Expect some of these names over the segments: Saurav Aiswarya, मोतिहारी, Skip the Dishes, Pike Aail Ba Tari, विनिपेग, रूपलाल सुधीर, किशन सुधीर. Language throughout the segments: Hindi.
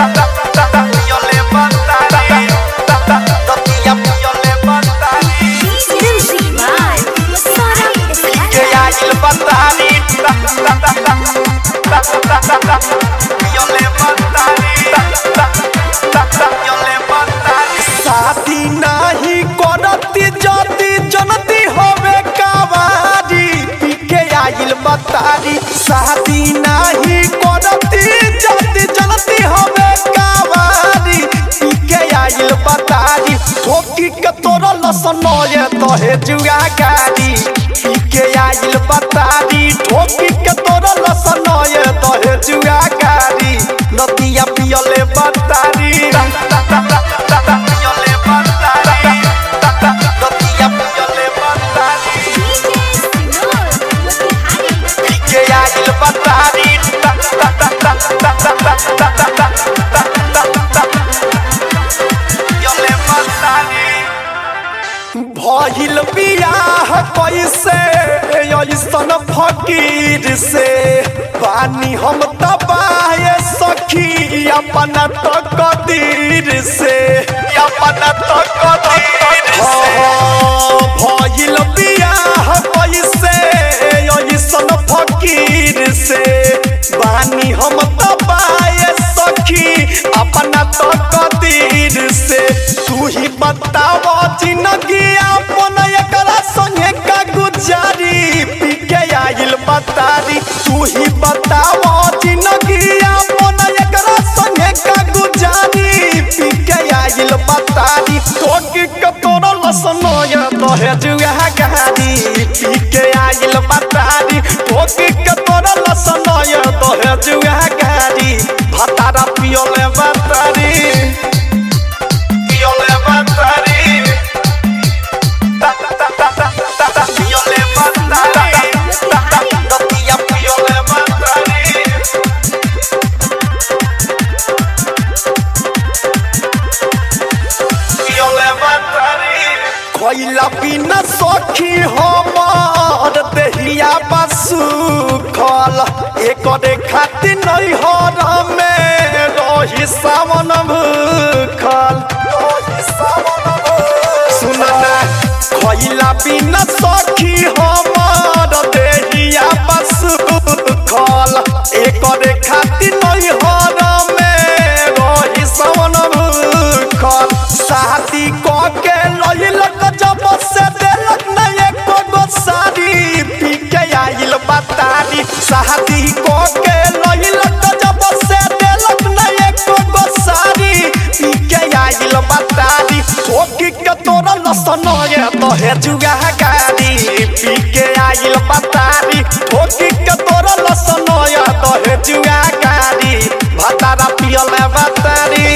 शादी नहीं करती जाती जनती होवे कावारी पीके आइल बा तारी। शादी नहीं करती जाती जनती होवे कावारी पीके आइल बा तारी। ठोकी के तोरा लसनो ये तो है जुआ कारी पीके आइल बा तारी। ठोकी के तोरा लसनो ये तो है जुआ कारी नदिया पियले बा तारी। भइल बियाह कैसे ऐसन फकीर से बानी हम तबाह सखी अपना तकदीर से अपना तकदीर से। भइल बियाह कैसे ऐसन फकीर से बानी हम तबाह सखी अपना तकदीर से। तू ही बतावा जिंदगी तारी तू ही बताओ जिंदगी अपना एकरा संगे का गुजारी पीके आइल बा तारी। ठोकी के तोरा लसनो ये तोहे जुआ कारी पीके आइल बा तारी। ठोकी के तोरा लसनो ये तोहे जुआ कारी भतारा पियले बा तारी पियले बा तारी ता ता ता ता ता पियले बा तारी। कोइला बिना सखी हमर देहिया बसुखल एक खातिर नहीं हो रमे रही सावन भूखल। सुनना कोइला बिना सखी हमर देहिया बसुखल एक खातिर नहीं हो रमे रही सावन भूखल। शादी कके लइल शादी को के लइल जब से देलक न एको गो सारी पीके आइल बा तारी। ठोकी के तोरा लसनो ये तोहे जुआ कारी पीके आइल बा तारी। ठोकी के तोरा लसनो ये तोहे जुआ कारी भतारा पियले बा तारी।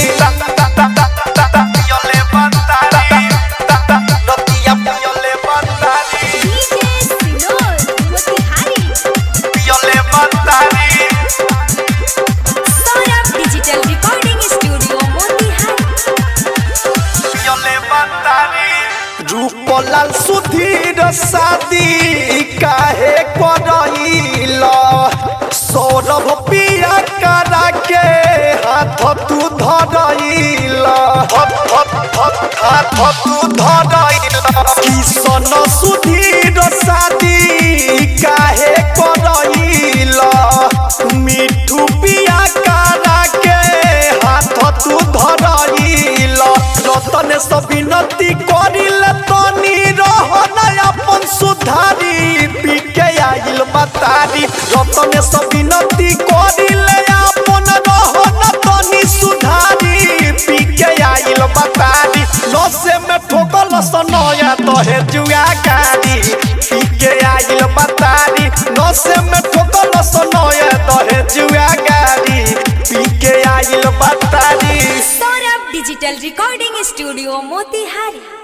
रूपलाल सुधीर शादी काहे करइल सौरभ पिया करा के हाथ तू धरइल हाथ तू धरइल। किशन सुधीर शादी काहे करइल मिठू पिया करा के हाथ तू धरइल। रतन सब विनती करिल सुधारी पीके आइल बा तारी। रतन सब विनती करिले अपन रहन तनी सुधारी पीके आइल बा तारी। नशे में ठोकल सनया तोहे जुआ कारी पीके आइल बा तारी। नशे में ठोकल सनया तोहे जुआ कारी पीके आइल बा तारी। Saurabh digital recording studio मोतिहारी।